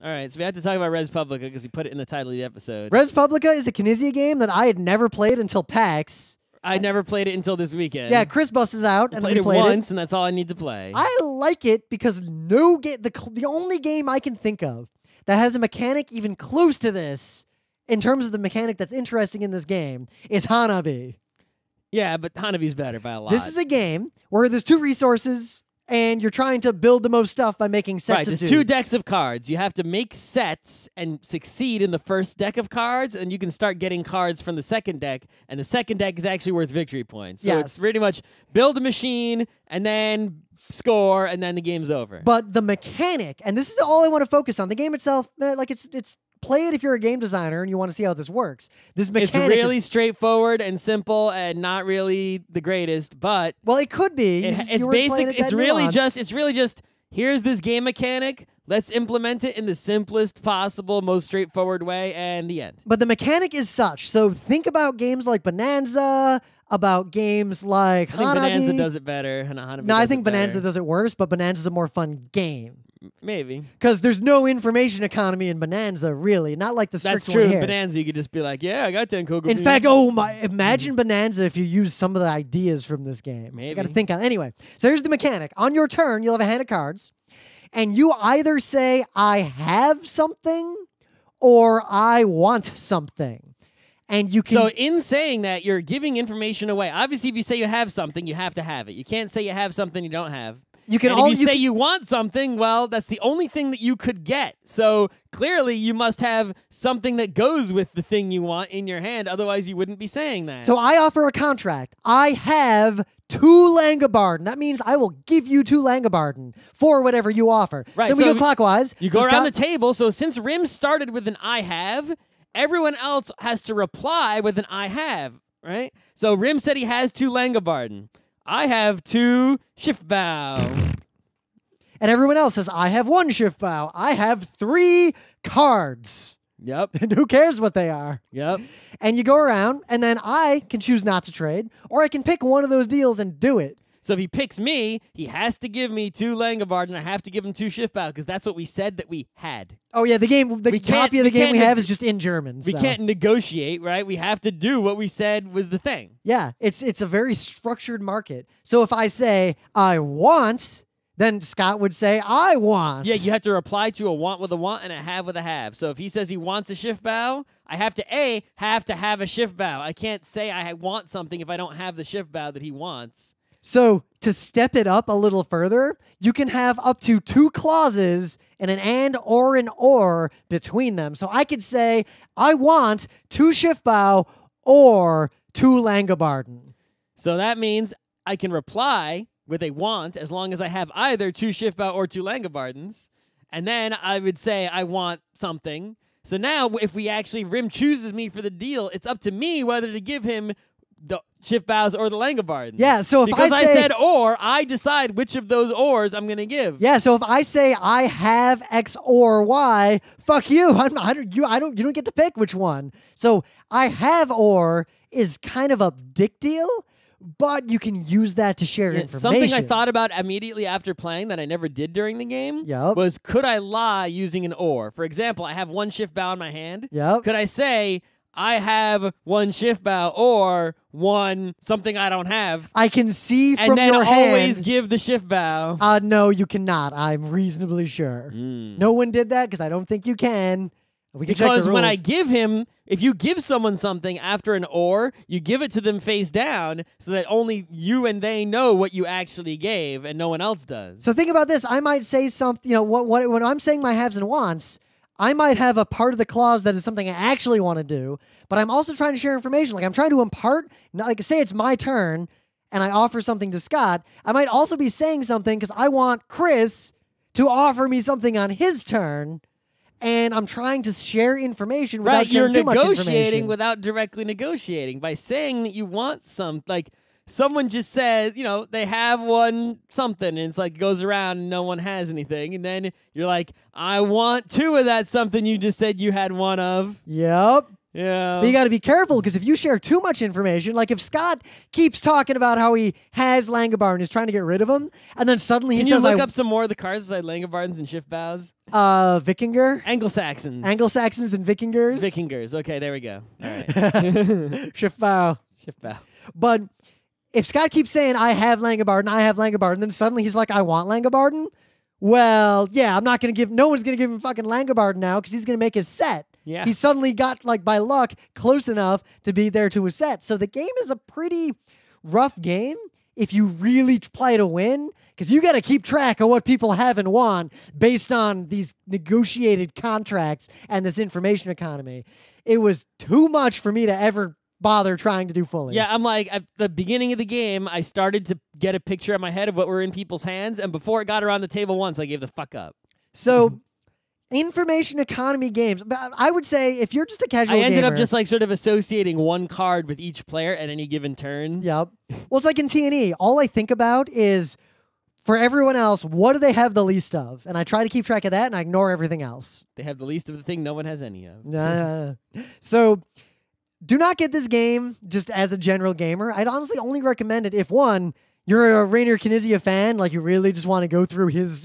All right, so we had to talk about Res Publica because he put it in the title of the episode. Res Publica is a Knizia game that I had never played until PAX. I never played it until this weekend. Yeah, Chris busted out and we played it once, and that's all I need to play. I like it because the only game I can think of that has a mechanic even close to this in terms of the mechanic that's interesting in this game is Hanabi. Yeah, but Hanabi's better by a lot. This is a game where there's two resources and you're trying to build the most stuff by making sets of dudes. There's two decks of cards. You have to make sets and succeed in the first deck of cards, and you can start getting cards from the second deck, and the second deck is actually worth victory points. So it's pretty much build a machine, and then score, and then the game's over. But the mechanic, and this is all I want to focus on, the game itself, like it's play it if you're a game designer and you want to see how this works. This mechanic is straightforward and simple and not really the greatest, but well, it could be. It's basic. It's really just here's this game mechanic. Let's implement it in the simplest possible, most straightforward way, and the end. But the mechanic is such. So think about games like Bonanza. About games like Hanabi. I think Bonanza does it better. No, I think Bonanza does it worse, but Bonanza's a more fun game. Maybe. Because there's no information economy in Bonanza, really. Not like the strict one here. That's true. In Bonanza, you could just be like, yeah, I got 10 Koga. In fact, oh my, imagine Bonanza if you use some of the ideas from this game. Maybe. You got to think on it. Anyway, so here's the mechanic. On your turn, you'll have a hand of cards, and you either say, I have something, or I want something. And you can so in saying that, you're giving information away. Obviously, if you say you have something, you have to have it. You can't say you have something you don't have. You can. And if you say you want something, well, that's the only thing that you could get. So clearly, you must have something that goes with the thing you want in your hand. Otherwise, you wouldn't be saying that. So I offer a contract. I have 2 Langobarden. That means I will give you 2 Langobarden for whatever you offer. Right. So we go clockwise. You go around the table. So since Rim started with an I have, everyone else has to reply with an I have, right? So Rim said he has 2 Langobarden. I have 2 Schiffbau. And everyone else says, I have 1 Schiffbau. I have 3 cards. Yep. And who cares what they are? Yep. And you go around, and then I can choose not to trade, or I can pick one of those deals and do it. So if he picks me, he has to give me 2 Langobarden, and I have to give him 2 Schiffbau because that's what we said that we had. Oh yeah, the copy of the game we have is just in German. We can't negotiate, right? We have to do what we said was the thing. Yeah, it's a very structured market. So if I say I want, then Scott would say I want. Yeah, you have to reply to a want with a want and a have with a have. So if he says he wants a Schiffbau, I have to have a Schiffbau. I can't say I want something if I don't have the Schiffbau that he wants. So to step it up a little further, you can have up to 2 clauses and an or between them. So I could say, I want 2 Schiffbau or 2 Langobarden. So that means I can reply with a want as long as I have either 2 Schiffbau or 2 Langobardens. And then I would say, I want something. So now if we actually, Rim chooses me for the deal, it's up to me whether to give him the Schiffbaus or the Langobardens. Yeah, so if I say, I said or, I decide which of those ors I'm going to give. Yeah, so if I say I have X or Y, fuck you. You don't get to pick which one. So I have or is kind of a dick deal, but you can use that to share information. Something I thought about immediately after playing that I never did during the game was could I lie using an or? For example, I have 1 Schiffbau in my hand. Yep. Could I say I have 1 Schiffbau or 1 something I don't have. I can see from your hand. And then always give the Schiffbau. No, you cannot. I'm reasonably sure. No one did that because I don't think you can. We can check the rules. Because when I give him, if you give someone something after an or, you give it to them face down so that only you and they know what you actually gave and no one else does. So think about this. I might say something, you know, when I'm saying my haves and wants, I might have a part of the clause that is something I actually want to do, but I'm also trying to share information. Like I'm trying to impart, like say it's my turn and I offer something to Scott. I might also be saying something because I want Chris to offer me something on his turn. And I'm trying to share information without sharing too much information. You're negotiating without directly negotiating by saying that you want some, like someone just says, you know, they have 1 something, and it's like goes around and no one has anything. And then you're like, I want 2 of that something you just said you had 1 of. Yep. Yeah. But you got to be careful, because if you share too much information, like if Scott keeps talking about how he has Langobarden and is trying to get rid of him, and then suddenly he says... Can you look up some more of the cards beside Langobardens and Schiffbaus? Wikinger? Anglo-Saxons. Anglo-Saxons and Vikingers? Vikingers. Okay, there we go. All right. Schiffbau. Schiffbau. But if Scott keeps saying, I have Langobarden, then suddenly he's like, I want Langobarden? Well, yeah, I'm not going to give... No one's going to give him fucking Langobarden now, because he's going to make his set. Yeah. He suddenly got, like, by luck, close enough to be there to a set. So the game is a pretty rough game if you really play to win, because you got to keep track of what people have and want based on these negotiated contracts and this information economy. It was too much for me to ever bother trying to do fully. Yeah, I'm like, at the beginning of the game, I started to get a picture in my head of what were in people's hands, and before it got around the table once, I gave the fuck up. So... Information economy games. I would say if you're just a casual gamer... I ended up just like sort of associating one card with each player at any given turn. Yep. Well, it's like in T&E. All I think about is, for everyone else, what do they have the least of? And I try to keep track of that, and I ignore everything else. They have the least of the thing no one has any of. So do not get this game just as a general gamer. I'd honestly only recommend it if, one, you're a Reiner Knizia fan, like you really just want to go through his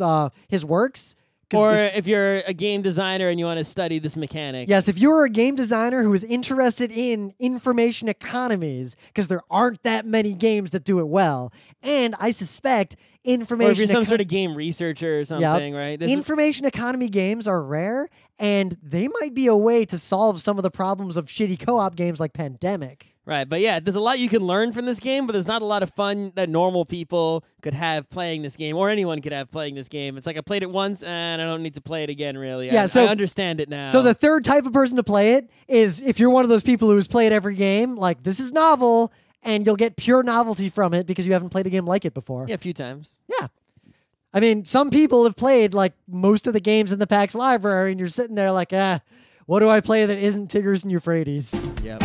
works... Or if you're a game designer and you want to study this mechanic. Yes, if you're a game designer who is interested in information economies, because there aren't that many games that do it well, and I suspect information... Or if you're some sort of game researcher or something, right? Information economy games are rare, and they might be a way to solve some of the problems of shitty co-op games like Pandemic. Right, but yeah, there's a lot you can learn from this game, but there's not a lot of fun that normal people could have playing this game, or anyone could have playing this game. It's like, I played it once, and I don't need to play it again, really. Yeah, I understand it now. So the third type of person to play it is if you're one of those people who has played every game, like, this is novel, and you'll get pure novelty from it because you haven't played a game like it before. Yeah, a few times. Yeah. I mean, some people have played, like, most of the games in the PAX library, and you're sitting there like, ah, what do I play that isn't Tigris and Euphrates? Yep.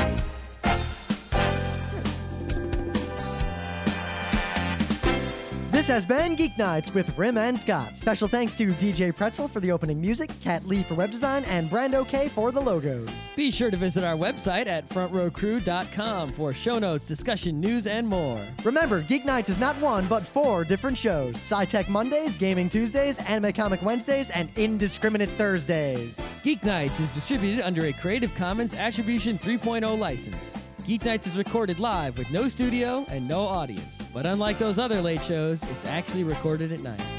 This has been Geek Nights with Rim and Scott. Special thanks to DJ Pretzel for the opening music, Kat Lee for web design, and Brando K for the logos. Be sure to visit our website at frontrowcrew.com for show notes, discussion, news, and more. Remember, Geek Nights is not one, but four different shows. Sci-Tech Mondays, Gaming Tuesdays, Anime Comic Wednesdays, and Indiscriminate Thursdays. Geek Nights is distributed under a Creative Commons Attribution 3.0 license. Geek Nights is recorded live with no studio and no audience. But unlike those other late shows, it's actually recorded at night.